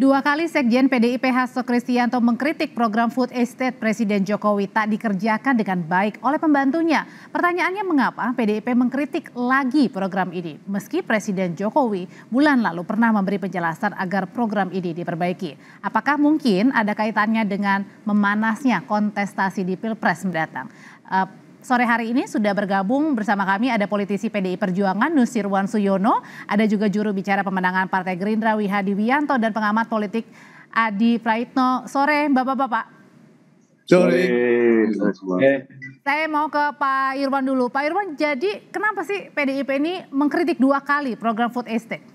Dua kali Sekjen PDIP Hasto Kristiyanto mengkritik program Food Estate Presiden Jokowi tak dikerjakan dengan baik oleh pembantunya. Pertanyaannya mengapa PDIP mengkritik lagi program ini meski Presiden Jokowi bulan lalu pernah memberi penjelasan agar program ini diperbaiki. Apakah mungkin ada kaitannya dengan memanasnya kontestasi di Pilpres mendatang? Sore hari ini sudah bergabung bersama kami ada politisi PDI Perjuangan Nusirwan Suyono, ada juga juru bicara pemenangan Partai Gerindra Wihadi Wiyanto dan pengamat politik Adi Prayitno. Sore Bapak-bapak. Sore. Saya mau ke Pak Irwan dulu. Pak Irwan, jadi kenapa sih PDIP ini mengkritik dua kali program Food Estate?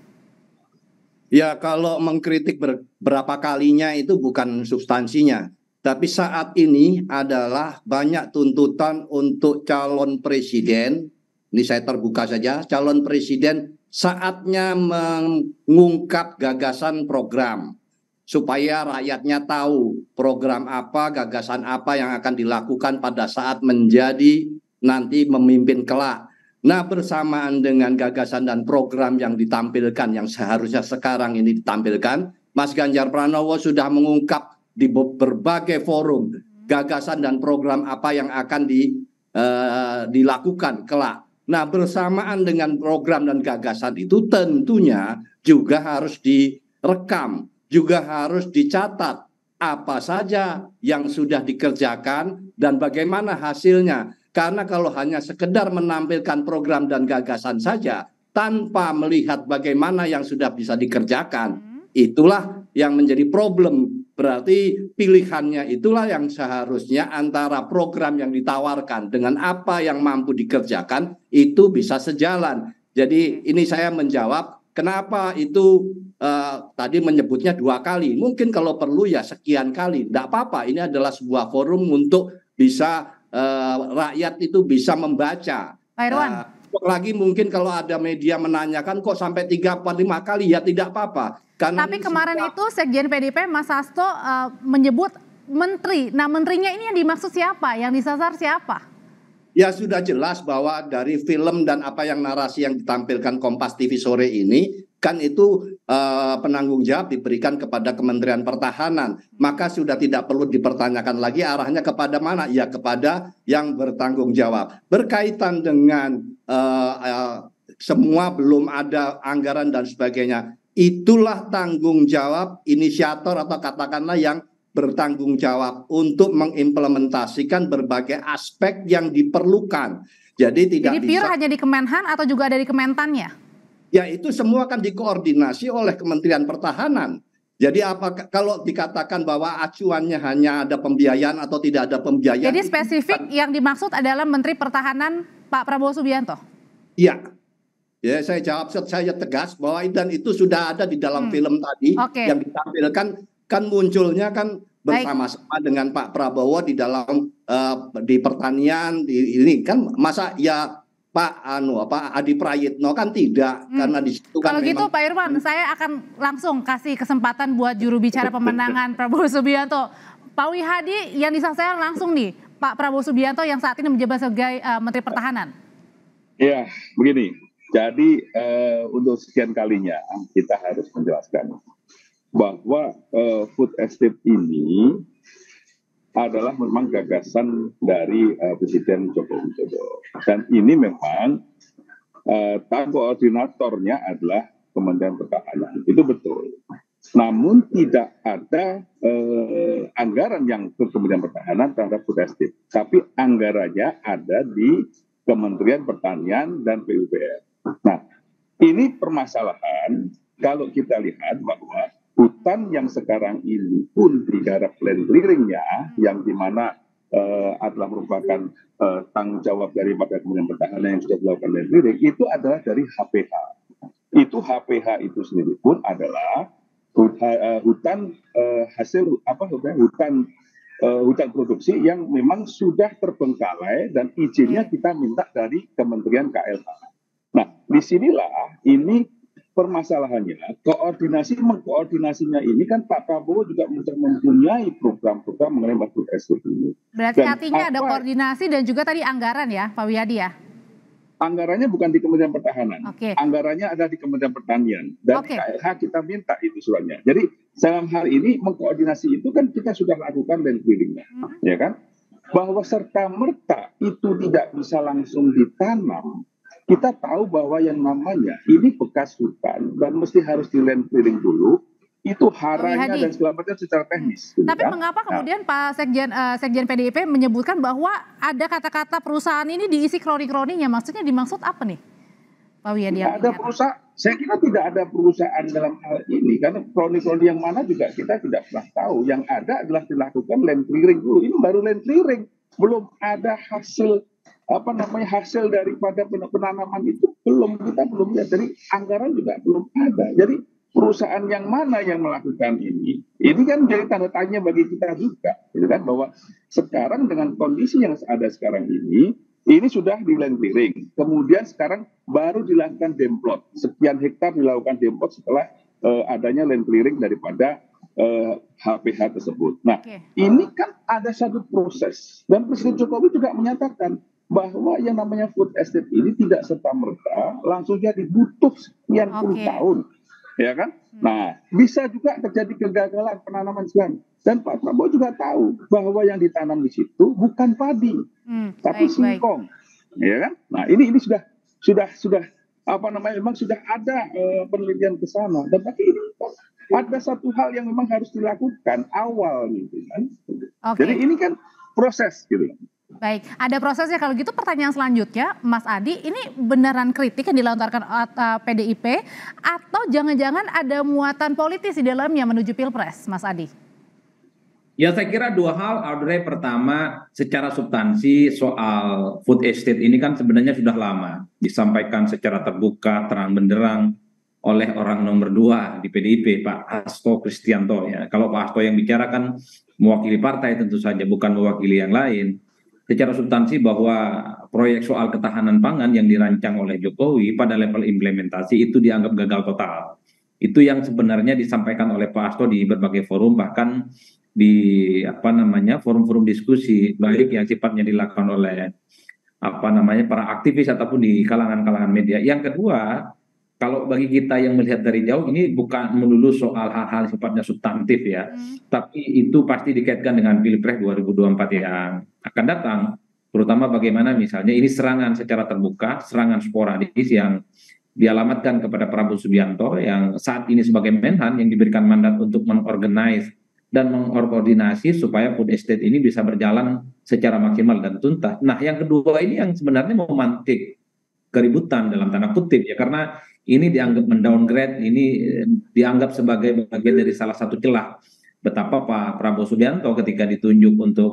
Ya, kalau mengkritik berapa kalinya itu bukan substansinya. Tapi saat ini adalah banyak tuntutan untuk calon presiden, ini saya terbuka saja, calon presiden saatnya mengungkap gagasan program. Supaya rakyatnya tahu program apa, gagasan apa yang akan dilakukan pada saat menjadi nanti memimpin kelak. Nah, bersamaan dengan gagasan dan program yang ditampilkan, yang seharusnya sekarang ini ditampilkan, Mas Ganjar Pranowo sudah mengungkap di berbagai forum gagasan dan program apa yang akan dilakukan kelak. Nah, bersamaan dengan program dan gagasan itu tentunya juga harus direkam, juga harus dicatat apa saja yang sudah dikerjakan dan bagaimana hasilnya. Karena kalau hanya sekedar menampilkan program dan gagasan saja tanpa melihat bagaimana yang sudah bisa dikerjakan, itulah yang menjadi problem. Berarti pilihannya itulah yang seharusnya antara program yang ditawarkan dengan apa yang mampu dikerjakan itu bisa sejalan. Jadi ini saya menjawab kenapa itu tadi menyebutnya dua kali. Mungkin kalau perlu ya sekian kali. Tidak apa-apa, ini adalah sebuah forum untuk bisa rakyat itu bisa membaca. Pak Irwan. Lagi mungkin kalau ada media menanyakan kok sampai 3-5 kali ya tidak apa-apa. Tapi kemarin itu Sekjen PDIP Mas Hasto menyebut menteri. Nah, menterinya ini yang dimaksud siapa? Yang disasar siapa? Ya sudah jelas bahwa dari film dan apa yang narasi yang ditampilkan Kompas TV sore ini kan itu penanggung jawab diberikan kepada Kementerian Pertahanan. Maka sudah tidak perlu dipertanyakan lagi arahnya kepada mana? Ya kepada yang bertanggung jawab. Berkaitan dengan semua belum ada anggaran dan sebagainya. Itulah tanggung jawab inisiator atau katakanlah yang bertanggung jawab untuk mengimplementasikan berbagai aspek yang diperlukan. Jadi tidak bisa. Jadi pure hanya di Kemenhan atau juga ada di Kementannya? Ya itu semua akan dikoordinasi oleh Kementerian Pertahanan. Jadi apa kalau dikatakan bahwa acuannya hanya ada pembiayaan atau tidak ada pembiayaan? Jadi spesifik yang dimaksud adalah Menteri Pertahanan Pak Prabowo Subianto? Iya. Ya, saya jawab, saya tegas bahwa dan itu sudah ada di dalam film tadi yang ditampilkan kan munculnya kan bersama-sama dengan Pak Prabowo di dalam di pertanian di ini kan masa ya Pak Adi Prayitno kan tidak karena di situ kan. Kalau gitu Pak Irwan, saya akan langsung kasih kesempatan buat juru bicara pemenangan Prabowo Subianto. Pak Wihadi yang disasar langsung nih Pak Prabowo Subianto yang saat ini menjabat sebagai Menteri Pertahanan. Iya, begini. Jadi untuk sekian kalinya kita harus menjelaskan bahwa Food Estate ini adalah memang gagasan dari Presiden Joko Widodo. Dan ini memang tanggung koordinatornya adalah Kementerian Pertahanan. Itu betul. Namun tidak ada anggaran yang ke Kementerian Pertahanan terhadap Food Estate. Tapi anggarannya ada di Kementerian Pertanian dan PUPR. Nah, ini permasalahan kalau kita lihat bahwa hutan yang sekarang ini pun digarap land clearingnya, yang dimana adalah merupakan tanggung jawab dari Kementerian Pertahanan yang sudah melakukan land clearing, itu adalah dari HPH. Itu HPH itu sendiri pun adalah hutan hutan produksi yang memang sudah terbengkalai dan izinnya kita minta dari Kementerian KLHK. Nah, disinilah ini permasalahannya. Mengkoordinasinya ini kan Pak Prabowo juga mempunyai program-program mengenai Food Estate ini. Berarti dan artinya ada koordinasi dan juga tadi anggaran ya, Pak Wiyadi ya? Anggarannya bukan di Kementerian Pertahanan. Anggarannya ada di Kementerian Pertanian. Dan KLHK kita minta itu suratnya. Jadi Dalam hal ini mengkoordinasi itu kan kita sudah lakukan dan feelingnya, ya kan? Bahwa serta merta itu tidak bisa langsung ditanam. Kita tahu bahwa yang namanya ini bekas hutan dan mesti harus di land clearing dulu. Itu haranya dan selamatnya secara teknis. Gitu. Tapi mengapa kemudian Pak Sekjen PDIP menyebutkan bahwa ada kata-kata perusahaan ini diisi kroni-kroninya? Maksudnya dimaksud apa nih, Pak Wihadi? Ada perusahaan. Saya kira tidak ada perusahaan dalam hal ini, karena kroni-kroni yang mana juga kita tidak pernah tahu. Yang ada adalah dilakukan land clearing dulu. Ini baru land clearing, belum ada hasil hasil daripada penanaman itu belum, kita belum lihat, dari anggaran juga belum ada. Jadi perusahaan yang mana yang melakukan ini kan jadi tanda tanya bagi kita juga, gitu kan, bahwa sekarang dengan kondisi yang ada sekarang ini sudah di land clearing, kemudian sekarang baru dilakukan demplot, sekian hektar dilakukan demplot setelah adanya land clearing daripada HPH tersebut. Nah, ini kan ada satu proses, dan Presiden Jokowi juga menyatakan bahwa yang namanya food estate ini tidak serta-merta langsung jadi butuh sekian puluh tahun, ya kan? Nah, bisa juga terjadi kegagalan penanaman sekarang. Dan Pak Prabowo juga tahu bahwa yang ditanam di situ bukan padi, tapi singkong, ya kan? Nah, ini sudah memang sudah ada penelitian ke sana. Dan tapi ini ada satu hal yang memang harus dilakukan awal, gitu kan? Jadi ini kan proses, gitu. Baik, ada prosesnya. Kalau gitu pertanyaan selanjutnya, Mas Adi, ini beneran kritik yang dilontarkan PDIP atau jangan-jangan ada muatan politis di dalamnya menuju Pilpres, Mas Adi? Ya, saya kira dua hal, Audrey. Pertama, secara substansi soal food estate ini kan sebenarnya sudah lama disampaikan secara terbuka, terang benderang oleh orang nomor dua di PDIP, Pak Hasto Kristiyanto. Ya, kalau Pak Hasto yang bicara kan mewakili partai tentu saja, bukan mewakili yang lain. Secara substansi bahwa proyek soal ketahanan pangan yang dirancang oleh Jokowi pada level implementasi itu dianggap gagal total. Itu yang sebenarnya disampaikan oleh Pak Hasto di berbagai forum, bahkan di forum-forum diskusi, baik yang sifatnya dilakukan oleh para aktivis ataupun di kalangan-kalangan media. Yang kedua, kalau bagi kita yang melihat dari jauh, ini bukan melulu soal hal-hal sifatnya substantif, ya. Tapi itu pasti dikaitkan dengan Pilpres 2024 yang akan datang. Terutama bagaimana misalnya ini serangan secara terbuka, serangan sporadis yang dialamatkan kepada Prabowo Subianto yang saat ini sebagai Menhan yang diberikan mandat untuk mengorganize dan mengorganisasi supaya food estate ini bisa berjalan secara maksimal dan tuntas. Nah, yang kedua ini yang sebenarnya memantik keributan dalam tanda kutip, ya, karena ini dianggap mendowngrade, ini dianggap sebagai bagian dari salah satu celah betapa Pak Prabowo Subianto ketika ditunjuk untuk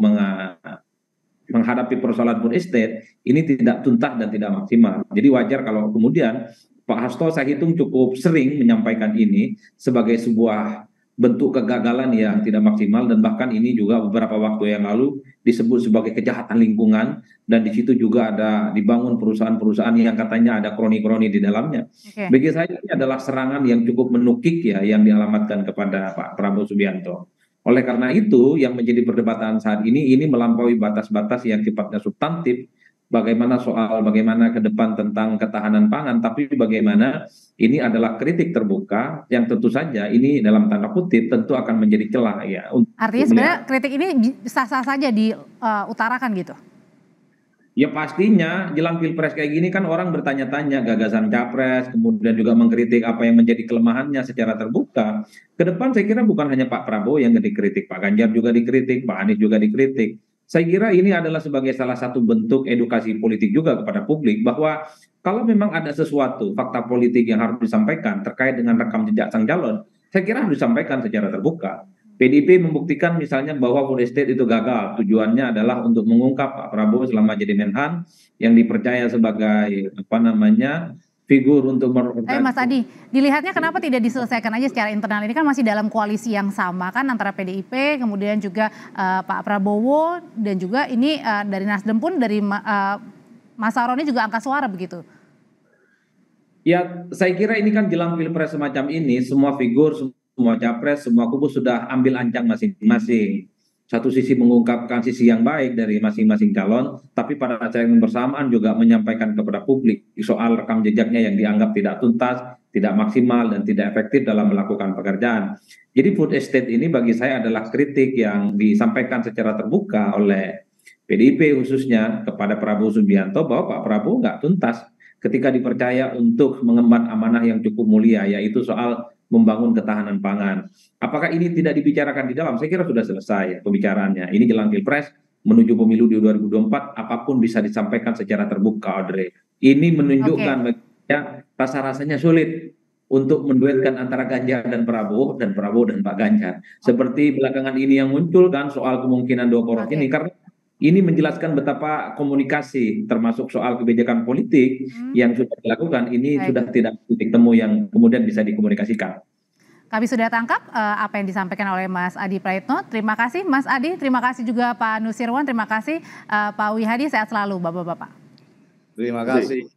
menghadapi persoalan food estate ini tidak tuntas dan tidak maksimal. Jadi wajar kalau kemudian Pak Hasto saya hitung cukup sering menyampaikan ini sebagai sebuah bentuk kegagalan yang tidak maksimal, dan bahkan ini juga beberapa waktu yang lalu disebut sebagai kejahatan lingkungan, dan di situ juga ada dibangun perusahaan-perusahaan yang katanya ada kroni-kroni di dalamnya. Bagi saya ini adalah serangan yang cukup menukik, ya, yang dialamatkan kepada Pak Prabowo Subianto. Oleh karena itu yang menjadi perdebatan saat ini melampaui batas-batas yang sifatnya substantif. Bagaimana ke depan tentang ketahanan pangan, tapi bagaimana ini adalah kritik terbuka yang tentu saja ini dalam tanda kutip tentu akan menjadi celah, ya. Artinya sebenarnya kritik ini sah-sah saja diutarakan, gitu? Ya pastinya, jelang Pilpres kayak gini kan orang bertanya-tanya gagasan capres, kemudian juga mengkritik apa yang menjadi kelemahannya secara terbuka. Kedepan saya kira bukan hanya Pak Prabowo yang dikritik, Pak Ganjar juga dikritik, Pak Anies juga dikritik. Saya kira ini adalah sebagai salah satu bentuk edukasi politik juga kepada publik bahwa kalau memang ada sesuatu fakta politik yang harus disampaikan terkait dengan rekam jejak sang calon, saya kira harus disampaikan secara terbuka. PDIP membuktikan misalnya bahwa food estate itu gagal, tujuannya adalah untuk mengungkap Pak Prabowo selama jadi Menhan yang dipercaya sebagai figur untuk Mas Adi, dilihatnya kenapa tidak diselesaikan aja secara internal? Ini kan masih dalam koalisi yang sama kan antara PDIP, kemudian juga Pak Prabowo, dan juga ini dari Nasdem pun dari Mas Aroni juga angkat suara begitu. Ya, saya kira ini kan jelang Pilpres semacam ini, semua figur, semua capres, semua kubu sudah ambil ancang masing-masing. Satu sisi mengungkapkan sisi yang baik dari masing-masing calon, tapi pada acara yang bersamaan juga menyampaikan kepada publik soal rekam jejaknya yang dianggap tidak tuntas, tidak maksimal dan tidak efektif dalam melakukan pekerjaan. Jadi food estate ini bagi saya adalah kritik yang disampaikan secara terbuka oleh PDIP khususnya kepada Prabowo Subianto bahwa Pak Prabowo nggak tuntas ketika dipercaya untuk mengemban amanah yang cukup mulia, yaitu soal membangun ketahanan pangan. Apakah ini tidak dibicarakan di dalam? Saya kira sudah selesai pembicaraannya. Ini jelang Pilpres menuju pemilu di 2024, apapun bisa disampaikan secara terbuka, Audrey. Ini menunjukkan ya, rasa-rasanya sulit untuk menduetkan antara Ganjar dan Prabowo, dan Prabowo dan Pak Ganjar. Seperti belakangan ini yang muncul kan soal kemungkinan dua poros ini, karena ini menjelaskan betapa komunikasi termasuk soal kebijakan politik yang sudah dilakukan ini sudah tidak titik temu yang kemudian bisa dikomunikasikan. Kami sudah tangkap apa yang disampaikan oleh Mas Adi Prayitno. Terima kasih Mas Adi, terima kasih juga Pak Nusirwan, terima kasih Pak Wihadi, sehat selalu Bapak-Bapak. Terima kasih.